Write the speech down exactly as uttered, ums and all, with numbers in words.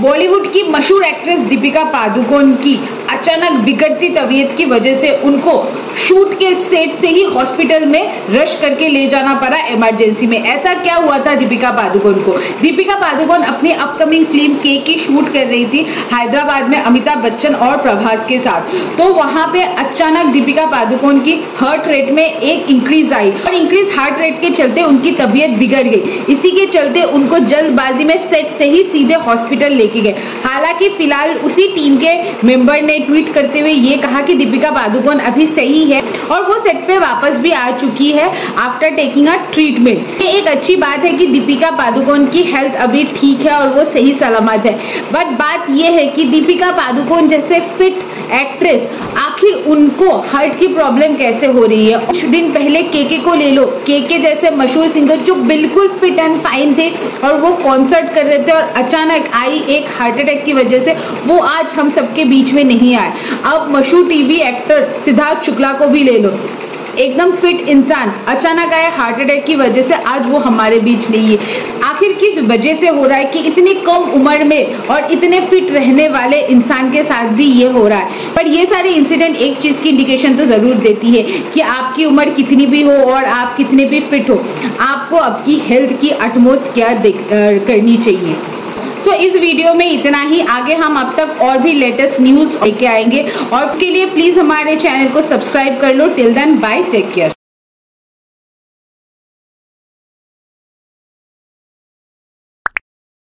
बॉलीवुड की मशहूर एक्ट्रेस दीपिका पादुकोण की अचानक बिगड़ती तबीयत की वजह से उनको शूट के सेट से ही हॉस्पिटल में रश करके ले जाना पड़ा इमरजेंसी में। ऐसा क्या हुआ था दीपिका पादुकोण को? दीपिका पादुकोण अपनी अपकमिंग फिल्म के के शूट कर रही थी हैदराबाद में अमिताभ बच्चन और प्रभास के साथ। तो वहां पे अचानक दीपिका पादुकोण की हार्ट रेट में एक इंक्रीज आई और इंक्रीज हार्ट रेट के चलते उनकी तबीयत बिगड़ गई। इसी के चलते उनको जल्दबाजी में सेट से ही सीधे हॉस्पिटल लेके गए। हालांकि फिलहाल उसी टीम के मेंबर ने ट्वीट करते हुए ये कहा कि दीपिका पादुकोण अभी सही है और वो सेट पे वापस भी आ चुकी है आफ्टर टेकिंग अ ट्रीटमेंट। ये एक अच्छी बात है कि दीपिका पादुकोण की हेल्थ अभी ठीक है और वो सही सलामत है। बट बात ये है कि दीपिका पादुकोण जैसे फिट एक्ट्रेस आखिर उनको हार्ट की प्रॉब्लम कैसे हो रही है? कुछ दिन पहले केके को ले लो, केके जैसे मशहूर सिंगर जो बिल्कुल फिट एंड फाइन थे और वो कॉन्सर्ट कर रहे थे और अचानक आई एक हार्ट अटैक की वजह से वो आज हम सबके बीच में नहीं आए। अब मशहूर टीवी एक्टर सिद्धार्थ शुक्ला को भी ले लो, एकदम फिट इंसान अचानक आए हार्ट अटैक की वजह से आज वो हमारे बीच नहीं है। आखिर किस वजह से हो रहा है कि इतनी कम उम्र में और इतने फिट रहने वाले इंसान के साथ भी ये हो रहा है? पर ये सारे इंसिडेंट एक चीज की इंडिकेशन तो जरूर देती है कि आपकी उम्र कितनी भी हो और आप कितने भी फिट हो, आपको आपकी हेल्थ की अटमोस्ट केयर करनी चाहिए। तो so, इस वीडियो में इतना ही। आगे हम अब तक और भी लेटेस्ट न्यूज लेके आएंगे और उसके लिए प्लीज हमारे चैनल को सब्सक्राइब कर लो। Till then bye, take care.